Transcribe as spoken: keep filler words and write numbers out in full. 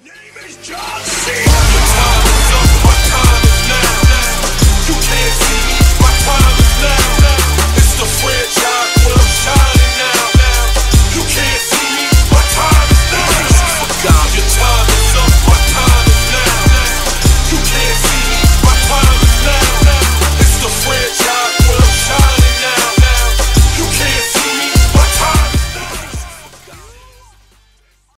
His name is John C.